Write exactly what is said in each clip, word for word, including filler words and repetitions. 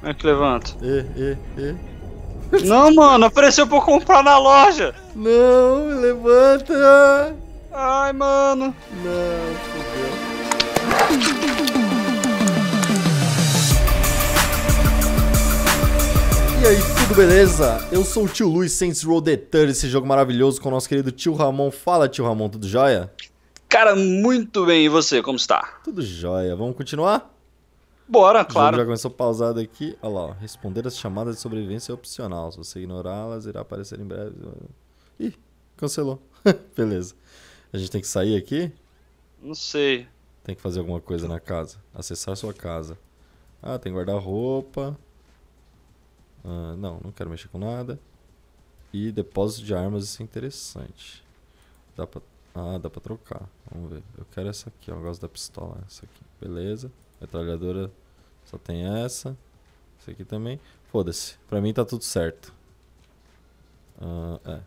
Como é que levanta? E, e, e. Não, mano, apareceu pra eu comprar na loja! Não, levanta! Ai, mano! Não, fodeu. E aí, tudo beleza? Eu sou o Tio Lu e Saints Row: The Third, esse jogo maravilhoso com o nosso querido Tio Ramon. Fala, Tio Ramon, tudo jóia? Cara, muito bem, e você, como está? Tudo jóia, vamos continuar? Bora, claro. O jogo já começou pausado aqui, olha lá, ó. Responder as chamadas de sobrevivência é opcional, se você ignorá-las irá aparecer em breve. Ih, cancelou. Beleza. A gente tem que sair aqui? Não sei. Tem que fazer alguma coisa na casa, acessar sua casa. Ah, tem guarda-roupa. Uh, não, não quero mexer com nada. E depósito de armas, isso é interessante. Dá pra... Ah, dá pra trocar. Vamos ver. Eu quero essa aqui, ó. Eu gosto da pistola. Essa aqui. Beleza. Metralhadora só tem essa. Essa aqui também. Foda-se. Pra mim tá tudo certo. Uh, é.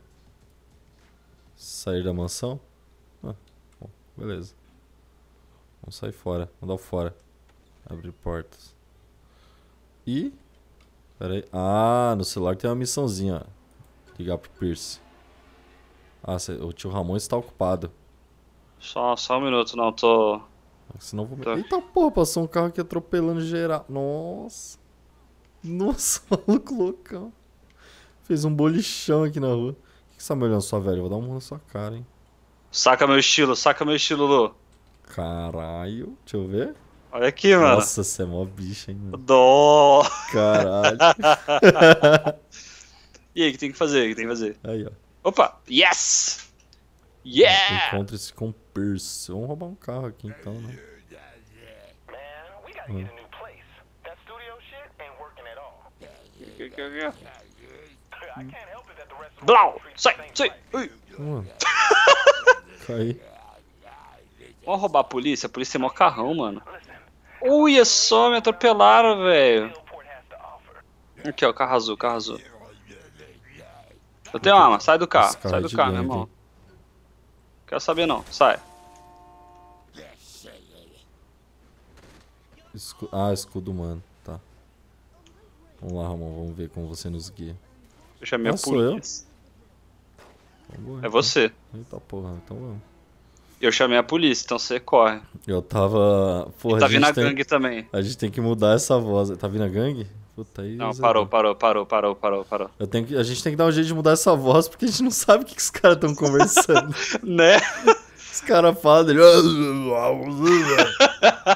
Sair da mansão. Ah, bom. Beleza. Vamos sair fora. Vamos dar o fora. Abrir portas. E... Pera aí. Ah, no celular tem uma missãozinha. Ligar pro Pierce. Ah, o Tio Ramon está ocupado. Só, só um minuto, não, tô... Senão vou... Tô... Eita porra, passou um carro aqui atropelando geral. Nossa. Nossa, maluco loucão. Fez um bolichão aqui na rua. O que, que você tá me olhando só, velho? Vou dar um murro na sua cara, hein. Saca meu estilo, saca meu estilo, Lu. Caralho, deixa eu ver. Olha aqui, mano. Nossa, você é mó bicha, hein, mano. Dó! Caralho. E aí, o que tem que fazer? O que tem que fazer? Aí, ó. Opa! Yes! Yeah! Encontre-se com Pierce. Vamos roubar um carro aqui, então, né? Hum. Blau! Sai! Sai! Ui! Hum. Cai. Vamos roubar a polícia? A polícia é mó carrão, mano. Uia só, me atropelaram, velho. Aqui, ó, carro azul, carro azul. Eu tenho uma arma, sai do carro, sai do carro, meu irmão. Quero saber não, sai. Escu- ah, escudo humano, tá. Vamos lá, Ramon, vamos ver como você nos guia. Eu chamei a polícia. É você. Eita porra, então vamos. Eu chamei a polícia, então você corre. Eu tava... Porra, tá vindo a gangue tem... também. A gente tem que mudar essa voz. Tá vindo a gangue? Puta aí. Não, parou, parou, parou, parou, parou, parou. Eu tenho que... A gente tem que dar um jeito de mudar essa voz, porque a gente não sabe o que, que os caras estão conversando. Né? Os caras falam dele...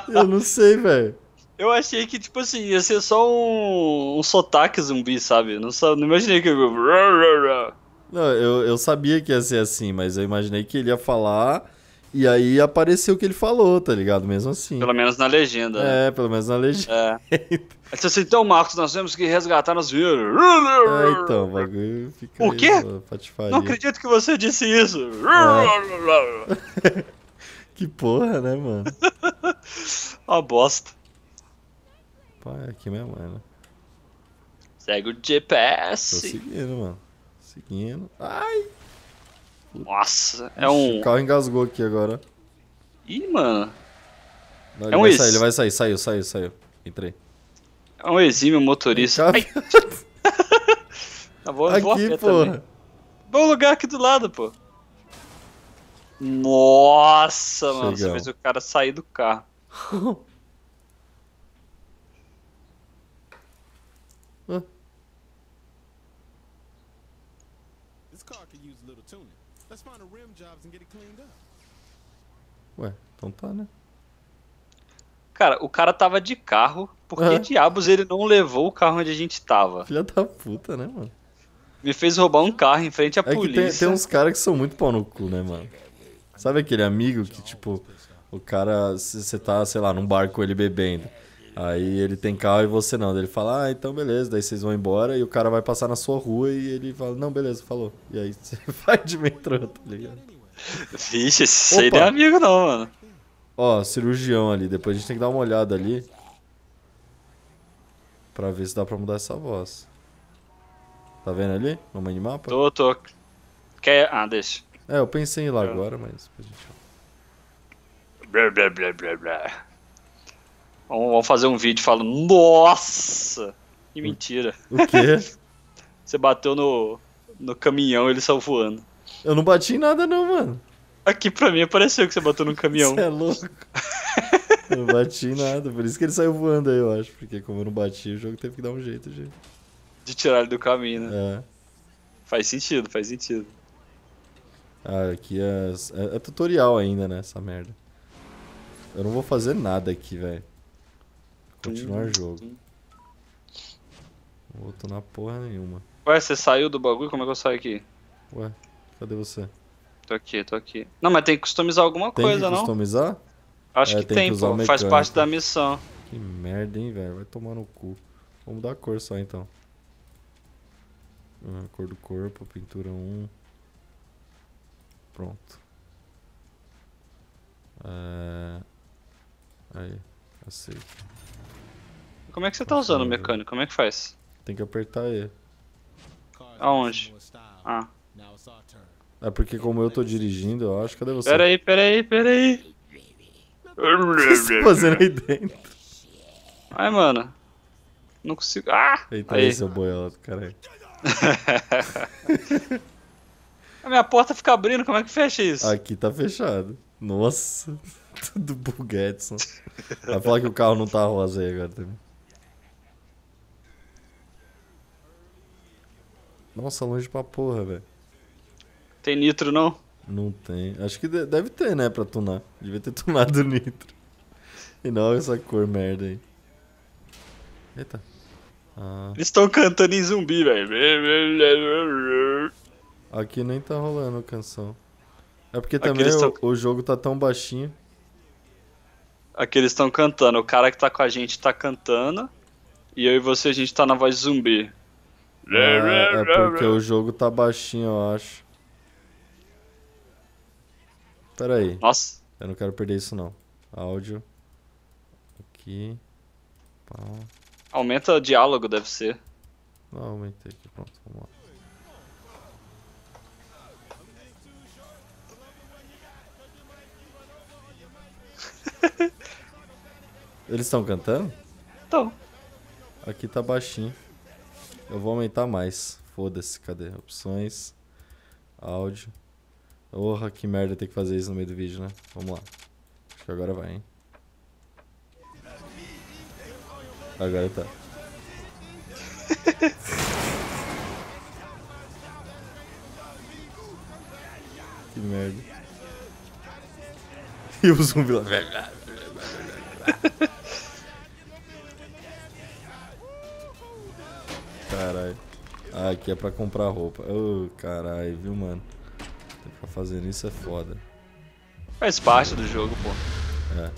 Eu não sei, velho. Eu achei que, tipo assim, ia ser só um, um sotaque zumbi, sabe? Não, só... não imaginei que... Não, eu, eu sabia que ia ser assim, mas eu imaginei que ele ia falar... E aí apareceu o que ele falou, tá ligado? Mesmo assim. Pelo menos na legenda. É, né? Pelo menos na legenda. É. Assim, então, Marcos, nós temos que resgatar nos vírus. É, então, o bagulho fica... O quê? Aí, não acredito que você disse isso. É. Que porra, né, mano? Uma bosta. Pá, é aqui mesmo, né? Segue o G P S. Tô seguindo, mano. Seguindo. Ai... Nossa, é um... O carro engasgou aqui agora. Ih, mano. Não, ele é um vai ex... sair, ele vai sair, saiu, saiu, saiu. Entrei. É um exímio motorista. Ai. Tá bom, aqui, pô. Bom lugar aqui do lado, pô. Nossa, chegamos. Mano, você fez o cara sair do carro. Ah. Ué, então tá, né? Cara, o cara tava de carro. Por que ah. diabos ele não levou o carro onde a gente tava? Filha da puta, né, mano? Me fez roubar um carro em frente à é polícia. Tem, tem uns caras que são muito pau no cu, né, mano? Sabe aquele amigo que, tipo, o cara, você tá, sei lá, num bar com ele bebendo. Aí ele tem carro e você não. Daí ele fala, ah, então beleza. Daí vocês vão embora e o cara vai passar na sua rua e ele fala, não, beleza, falou. E aí você vai de metrô, tá ligado? Vixe, esse aí não é amigo não, mano. Ó, cirurgião ali. Depois a gente tem que dar uma olhada ali. Pra ver se dá pra mudar essa voz. Tá vendo ali? No minimapa? Tô, tô. Quer... Ah, deixa. É, eu pensei em ir lá eu... agora, mas... Pra gente... Blá, blá, blá, blá, blá. Vamos fazer um vídeo falando, nossa! E mentira. O quê? Você bateu no, no caminhão e ele saiu voando. Eu não bati em nada não, mano. Aqui pra mim apareceu que você bateu no caminhão. Você é louco. Eu não bati em nada, por isso que ele saiu voando aí, eu acho. Porque como eu não bati, o jogo teve que dar um jeito de... De tirar ele do caminho, né? É. Faz sentido, faz sentido. Ah, aqui é, é, é tutorial ainda, né, essa merda. Eu não vou fazer nada aqui, velho. Continuar o jogo. Não voltou na porra nenhuma. Ué, você saiu do bagulho? Como é que eu saio aqui? Ué, cadê você? Tô aqui, tô aqui. Não, mas tem que customizar alguma tem coisa, que não? Tem customizar? Acho é, que tem, tem que pô. Faz parte da missão. Que merda, hein, velho. Vai tomar no cu. Vamos mudar a cor só, então. Ah, cor do corpo, pintura um. Pronto. É... Aí, aceito. Como é que você tá usando o mecânico? Como é que faz? Tem que apertar E. Aonde? Ah. É porque como eu tô dirigindo, eu acho... Cadê você? Pera aí, pera aí, pera aí. O que você tá fazendo aí dentro? Ai, mano. Não consigo... Ah! Eita, aí, seu boiado, caralho. A minha porta fica abrindo, como é que fecha isso? Aqui tá fechado. Nossa, tudo buguetson. Vai falar que o carro não tá rosa aí agora também. Nossa, longe pra porra, velho. Tem nitro não? Não tem. Acho que deve ter, né, pra tunar. Devia ter tunado nitro. E não essa cor merda aí. Eita. Ah. Eles estão cantando em zumbi, velho. Aqui nem tá rolando a canção. É porque também o, tão... o jogo tá tão baixinho. Aqui eles estão cantando. O cara que tá com a gente tá cantando. E eu e você, a gente tá na voz zumbi. É, é porque o jogo tá baixinho, eu acho. Pera aí. Nossa. Eu não quero perder isso, não. Áudio. Aqui. Pá. Aumenta o diálogo, deve ser. Não, aumentei aqui. Pronto, vamos lá. Eles estão cantando? Estão. Aqui tá baixinho. Eu vou aumentar mais. Foda-se, cadê? Opções. Áudio. Porra, que merda ter que fazer isso no meio do vídeo, né? Vamos lá. Acho que agora vai, hein? Agora tá. Que merda. E o zumbi lá. Caralho. Ah, aqui é pra comprar roupa. Ô, oh, caralho, viu, mano? Pra fazer isso é foda. Faz parte do jogo, pô. É.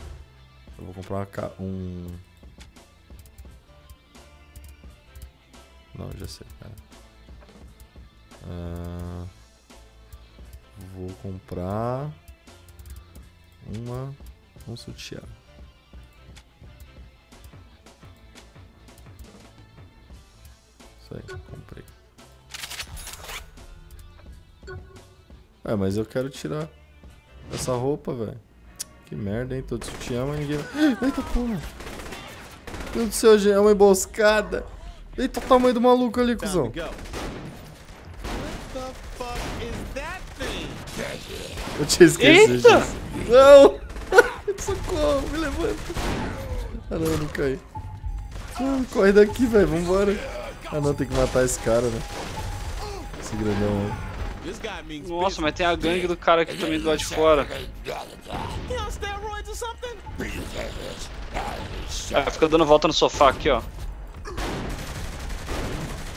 Eu vou comprar uma ca... um... Não, já sei, cara. Ah, vou comprar... Uma... Um sutiã. Isso aí, comprei. É, mas eu quero tirar essa roupa, velho. Que merda, hein? Tô de sutiã, mas ninguém... Eita, porra! Meu Deus do céu, gente, é uma emboscada! Eita, o tamanho do maluco ali, cuzão! Eu tinha esquecido Eita! Disso. Não! Socorro, me levanta! Ah, não, eu não caí. Ah, corre daqui, velho, vambora! Ah, não, tem que matar esse cara, né? Esse grandão, ó. Nossa, mas tem a gangue do cara aqui também do lado de fora. Ah, fica dando volta no sofá aqui, ó.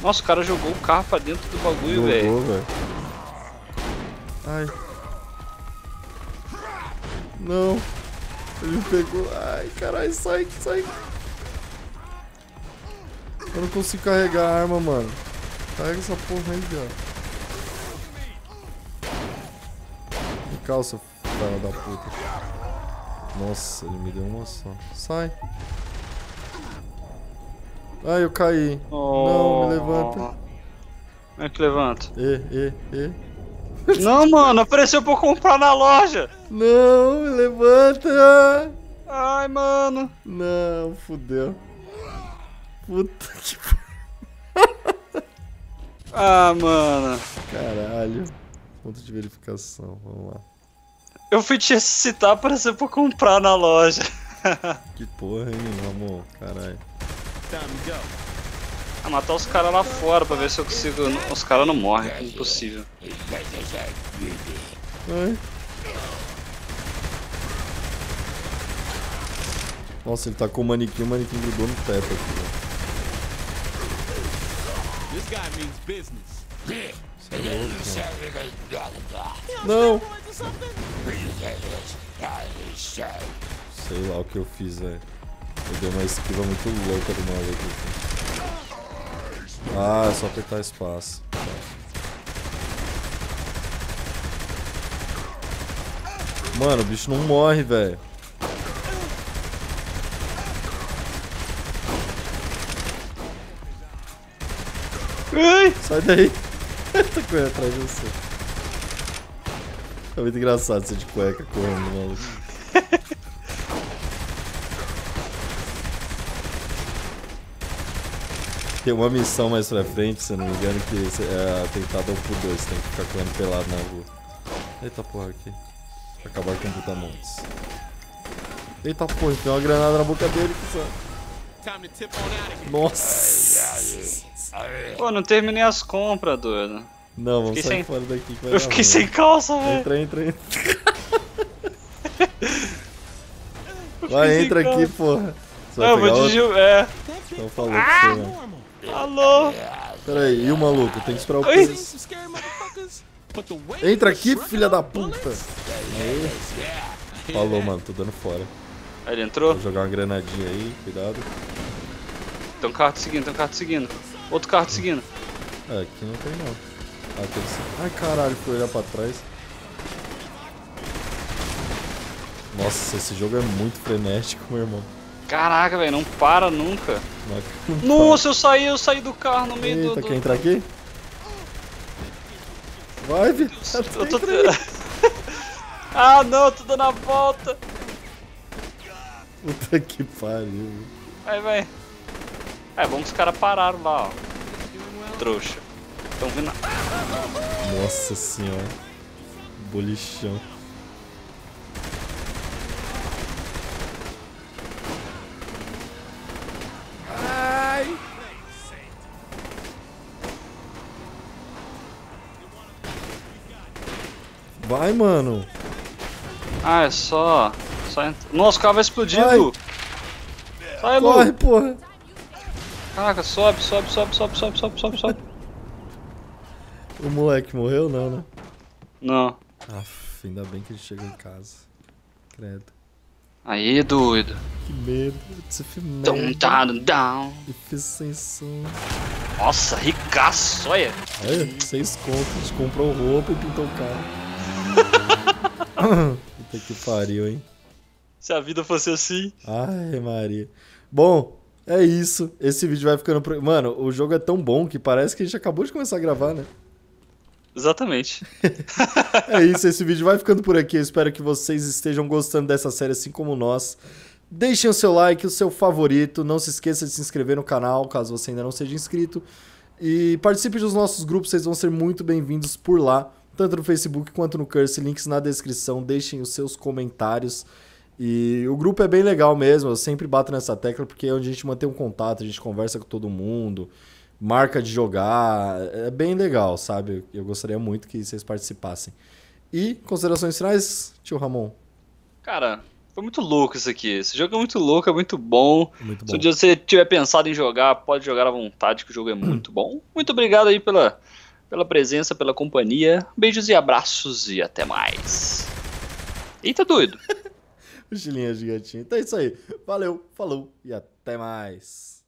Nossa, o cara jogou o carro pra dentro do bagulho, velho. Ai. Não. Ele pegou. Ai, caralho, sai, sai. Eu não consigo carregar a arma, mano. Carrega essa porra aí, cara. Me calça, cara da puta. Nossa, ele me deu uma só. Sai. Ai, eu caí. Oh. Não, me levanta. Como é que levanta? E, e, e. Não, mano, apareceu pra eu comprar na loja. Não, me levanta. Ai, mano. Não, fudeu. Puta que pariu. Ah, mano. Caralho. Ponto de verificação, vamos lá. Eu fui te ressuscitar pra ser pra comprar na loja. Que porra, hein, Ramon? Caralho. Ah, matar os caras lá fora pra ver se eu consigo... Os caras não morrem, é impossível. Ai. Nossa, ele tacou o manequim, o manequim grudou no teto aqui, ó. Não! Sei lá o que eu fiz, velho. Eu dei uma esquiva muito louca do maluco. Ah, é só apertar espaço. Mano, o bicho não morre, velho. Sai daí. Tô correndo atrás de você. É muito engraçado ser de cueca correndo, maluco. Tem uma missão mais pra frente, se eu não me engano, que é atentado ao pudor. Você tem que ficar correndo pelado na rua. Eita porra aqui. Pra acabar com o putamontes. Eita porra, tem uma granada na boca dele, que nossa. Pô, não terminei as compras, doido. Não, vamos sair sem... fora daqui. Que vai eu fiquei rua. Sem calça, velho. Entra, entra, entra. Vai, entra aqui, calça. Porra. Você não, vai eu vou te ju... É. Então falou ah! com você, né? Alô? Pera aí, e o maluco? Tem que esperar o Pierce. Entra aqui, filha da puta! Aí. Falou, mano, tô dando fora. Aí ele entrou? Vou jogar uma granadinha aí, cuidado. Tem um carro te seguindo, tem um carro te seguindo. Outro carro te seguindo. É, aqui não tem não. Ah, tem que... Ai caralho, fui olhar pra trás. Nossa, esse jogo é muito frenético, meu irmão. Caraca, velho, não para nunca. Não, não nossa, para. eu saí, eu saí do carro no meio. Eita, do... Quer entrar aqui? Vai, Deus, eu tô... Ah não, eu tô dando a volta. Puta que pariu. Vai, vai. É bom que os caras pararam lá, ó. Trouxa. Tão vindo. Nossa senhora. Bolichão. Ai! Vai, mano. Ah, é só. só entra... Nossa, o carro vai explodindo. Vai. Sai, Lu. Corre, porra. Caraca, sobe, sobe, sobe, sobe, sobe, sobe, sobe, sobe. O moleque morreu não, né? Não. Aff, ainda bem que ele chegou em casa. Credo. Aí, doido. Que medo, você down. E fiz sem som. Nossa, ricaço, olha. Olha, seis contos, comprou roupa e pintou o carro. Puta que pariu, hein? Se a vida fosse assim. Ai, Maria. Bom... É isso, esse vídeo vai ficando... Pro... Mano, o jogo é tão bom que parece que a gente acabou de começar a gravar, né? Exatamente. É isso, esse vídeo vai ficando por aqui. Eu espero que vocês estejam gostando dessa série assim como nós. Deixem o seu like, o seu favorito. Não se esqueça de se inscrever no canal, caso você ainda não seja inscrito. E participe dos nossos grupos, vocês vão ser muito bem-vindos por lá. Tanto no Facebook quanto no Curse, links na descrição. Deixem os seus comentários. E o grupo é bem legal mesmo, eu sempre bato nessa tecla, porque é onde a gente mantém um contato, a gente conversa com todo mundo, marca de jogar, é bem legal, sabe? Eu gostaria muito que vocês participassem. E, considerações finais, tio Ramon? Cara, foi muito louco isso aqui, esse jogo é muito louco, é muito bom. Muito bom. Se um dia você tiver pensado em jogar, pode jogar à vontade, que o jogo é muito bom. Muito obrigado aí pela, pela presença, pela companhia, beijos e abraços e até mais. Eita, doido! Mochilinha de gatinho. Então é isso aí. Valeu, falou e até mais.